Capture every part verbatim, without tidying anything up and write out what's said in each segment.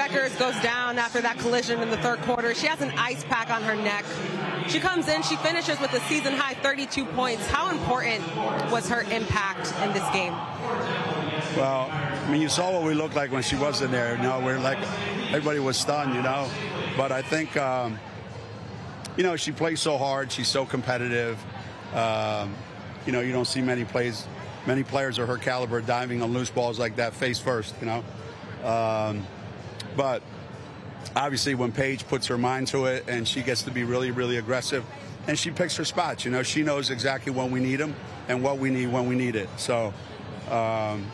Bueckers goes down after that collision in the third quarter. She has an ice pack on her neck. She comes in, she finishes with a season-high thirty-two points. How important was her impact in this game? Well, I mean, you saw what we looked like when she wasn't there. You know, we're like, everybody was stunned, you know. But I think, um, you know, she plays so hard. She's so competitive. Um, you know, you don't see many plays, many players of her caliber diving on loose balls like that face first, you know. Um, but obviously when Paige puts her mind to it and she gets to be really, really aggressive and she picks her spots, you know, she knows exactly when we need them and what we need when we need it. So, um,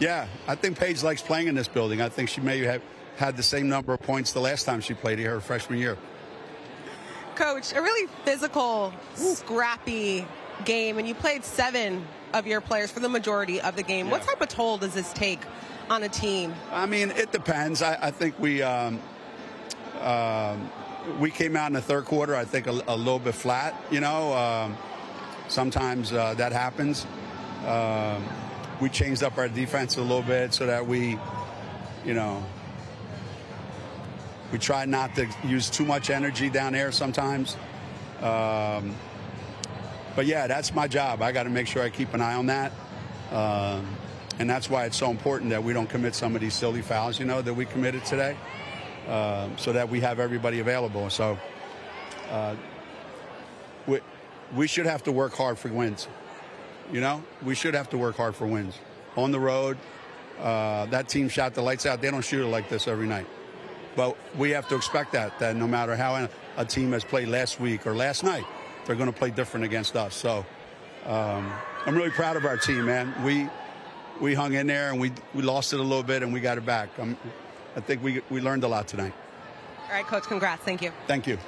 yeah, I think Paige likes playing in this building. I think she may have had the same number of points the last time she played here her freshman year. Coach, a really physical, scrappy game, and you played seven of your players for the majority of the game. Yeah. What type of toll does this take on a team? I mean, it depends. I, I think we um, um, we came out in the third quarter, I think, a, a little bit flat. You know, um, sometimes uh, that happens. Uh, we changed up our defense a little bit so that we, you know, we try not to use too much energy down there sometimes. Um, but, yeah, that's my job. I got to make sure I keep an eye on that. Uh, and that's why it's so important that we don't commit some of these silly fouls, you know, that we committed today, uh, so that we have everybody available. So uh, we, we should have to work hard for wins. You know, we should have to work hard for wins. On the road, uh, that team shot the lights out. They don't shoot it like this every night. But we have to expect that, that no matter how a team has played last week or last night, they're going to play different against us. So um, I'm really proud of our team, man. We we hung in there, and we, we lost it a little bit, and we got it back. Um, I think we, we learned a lot tonight. All right, Coach, congrats. Thank you. Thank you.